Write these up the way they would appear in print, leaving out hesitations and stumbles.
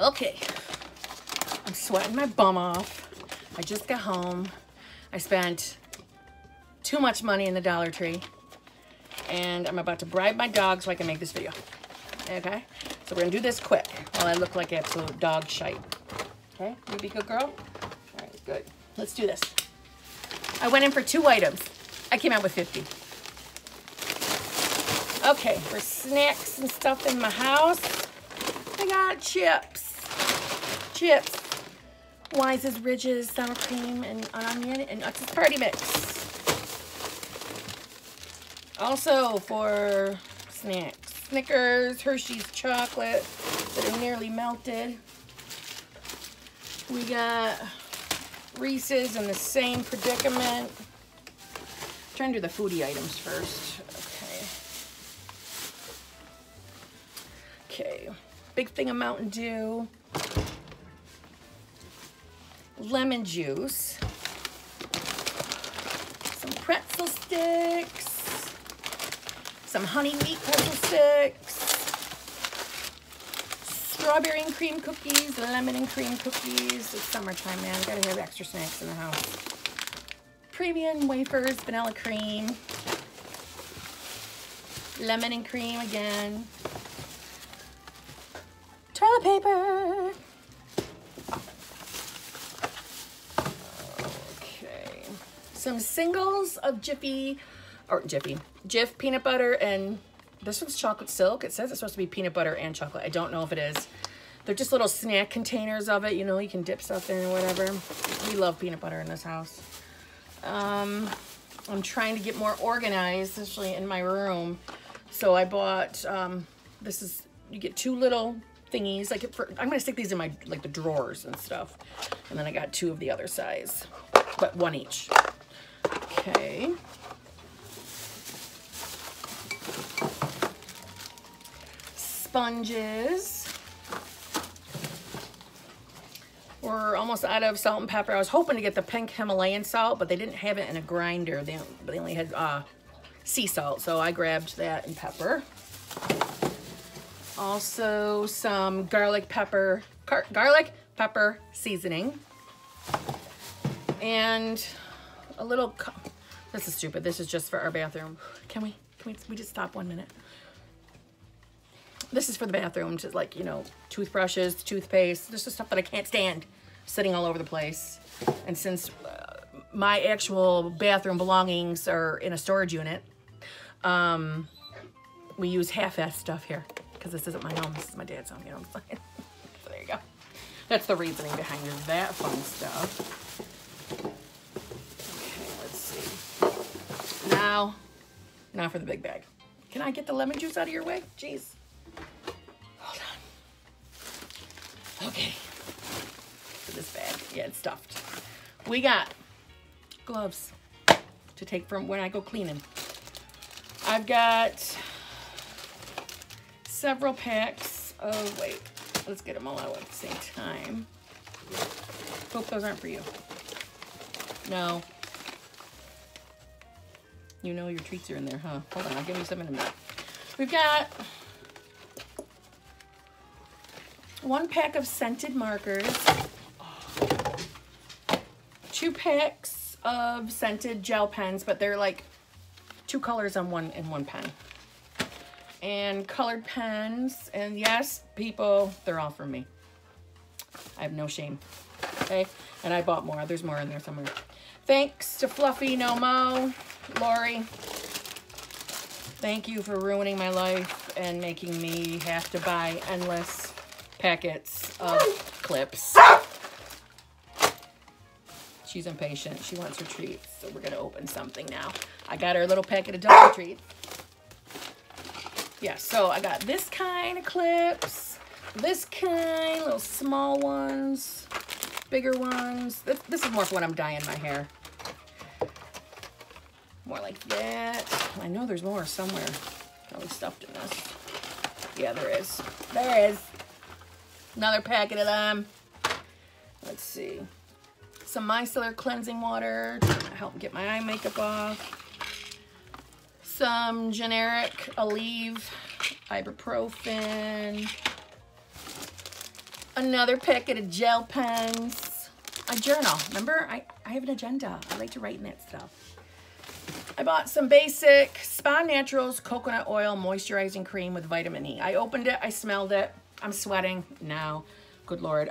Okay, I'm sweating my bum off. I just got home. I spent too much money in the Dollar Tree, and I'm about to bribe my dog so I can make this video. Okay, so we're gonna do this quick while I look like absolute dog shite. Okay, you be good girl? All right, good. Let's do this. I went in for 2 items. I came out with 50. Okay, for snacks and stuff in my house, I got chips. Chips. Wise's Ridges, sour cream, and onion, and Utz's Party Mix. Also for snacks, Snickers, Hershey's chocolate that are nearly melted. We got Reese's in the same predicament. I'm trying to do the foodie items first. Okay. Big thing of Mountain Dew. Lemon juice, some pretzel sticks, some honey wheat pretzel sticks, strawberry and cream cookies, lemon and cream cookies. It's summertime, man. We gotta have extra snacks in the house. Premium wafers, vanilla cream, lemon and cream again, toilet paper. Some singles of Jif peanut butter, and this one's chocolate silk. It says it's supposed to be peanut butter and chocolate. I don't know if it is. They're just little snack containers of it. You know, you can dip stuff in or whatever. We love peanut butter in this house. I'm trying to get more organized, especially in my room. So I bought, this is, you get 2 little thingies. Like I'm going to stick these in my, like the drawers and stuff. And then I got 2 of the other size, but 1 each. Okay. Sponges. We're almost out of salt and pepper. I was hoping to get the pink Himalayan salt, but they didn't have it in a grinder. They only had sea salt, so I grabbed that and pepper. Also some garlic pepper seasoning. And a little, this is stupid. This is just for our bathroom. Can we just stop 1 minute? This is for the bathroom, just like, you know, toothbrushes, toothpaste. This is stuff that I can't stand sitting all over the place. And since my actual bathroom belongings are in a storage unit, we use half-assed stuff here because this isn't my home. This is my dad's home, you know what I'm saying? So there you go. That's the reasoning behind that fun stuff. Now for the big bag. Can I get the lemon juice out of your way? Jeez. Hold on. Okay. For this bag. Yeah, it's stuffed. We got gloves to take from when I go cleaning. I've got several packs. Oh, wait. Let's get them all out at the same time. Hope those aren't for you. No. You know your treats are in there, huh? Hold on, I'll give you some in a minute. We've got 1 pack of scented markers, 2 packs of scented gel pens, but they're like 2 colors on one pen, and colored pens. And yes, people, they're all for me. I have no shame. Okay, and I bought more. There's more in there somewhere. Thanks to Fluffy No Mo. Lori, thank you for ruining my life and making me have to buy endless packets of clips. She's impatient. She wants her treats, so we're going to open something now. I got her a little packet of Dollar Tree. Yeah, so I got this kind of clips, this kind, little small ones, bigger ones. This is more for when I'm dyeing my hair. More like that. I know there's more somewhere. Probably stuffed in this. Yeah, there is. There is. Another packet of them. Let's see. Some micellar cleansing water to help get my eye makeup off. Some generic Aleve ibuprofen. Another packet of gel pens. I journal. Remember, I have an agenda. I like to write in that stuff. I bought some basic Spa Naturals coconut oil moisturizing cream with vitamin E. I opened it. I smelled it. I'm sweating now. Good Lord.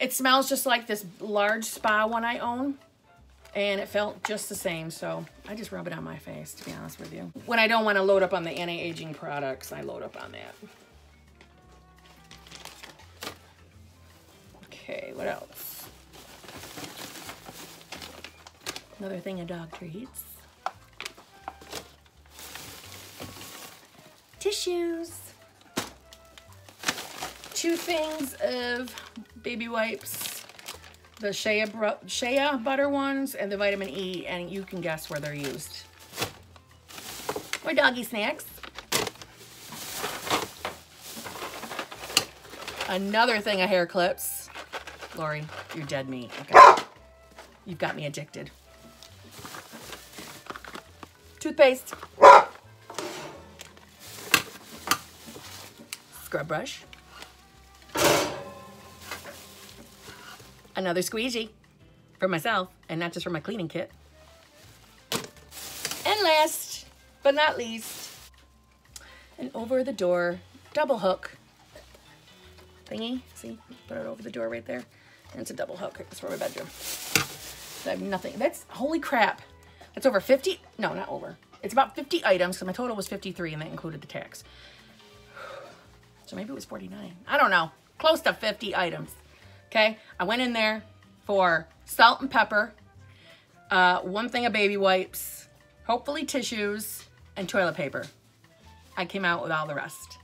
It smells just like this large spa one I own. And it felt just the same, so I just rub it on my face, to be honest with you. When I don't want to load up on the anti-aging products, I load up on that. Okay, what else? Another thing of dog treats. Tissues. Two things of baby wipes. The Shea butter ones and the vitamin E, and you can guess where they're used. Or doggy snacks. Another thing of hair clips. Lori, you're dead meat. Okay. You've got me addicted. Toothpaste. Scrub brush. Another squeegee for myself and not just for my cleaning kit. And last but not least, an over the door double hook thingy. See, put it over the door right there. And it's a double hook. It's for my bedroom. So I have nothing. That's, holy crap. That's over 50. No, not over. It's about 50 items because my total was 53 and that included the tax. So maybe it was 49. I don't know. Close to 50 items. Okay, I went in there for salt and pepper, one thing of baby wipes, hopefully tissues, and toilet paper. I came out with all the rest.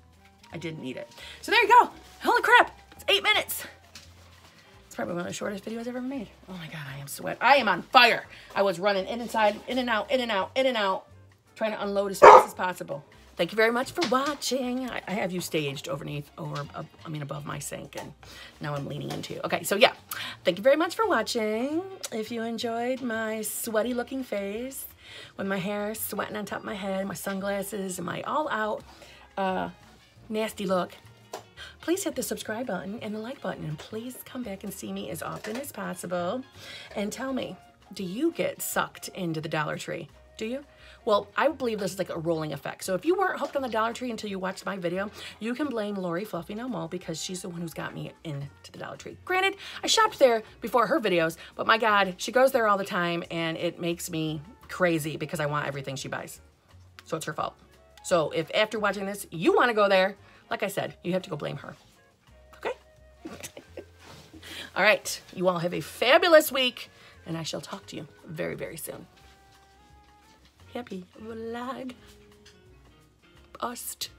I didn't need it. So there you go. Holy crap, it's 8 minutes. It's probably one of the shortest videos I've ever made. Oh my God, I am sweat. I am on fire. I was running in and inside, in and out, in and out, in and out, trying to unload as fast as possible. Thank you very much for watching. I have you staged above my sink, and now I'm leaning into you. Okay, so yeah, thank you very much for watching. If you enjoyed my sweaty looking face with my hair sweating on top of my head, my sunglasses, and my all out nasty look, please hit the subscribe button and the like button, and please come back and see me as often as possible. And tell me, do you get sucked into the Dollar Tree? Do you? Well, I believe this is like a rolling effect. So if you weren't hooked on the Dollar Tree until you watched my video, you can blame Lori Fluffy No Mo, because she's the one who's got me into the Dollar Tree. Granted, I shopped there before her videos, but my God, she goes there all the time and it makes me crazy because I want everything she buys. So it's her fault. So if after watching this, you want to go there, like I said, you have to go blame her. Okay? All right. You all have a fabulous week, and I shall talk to you very, very soon. Happy Vlogast.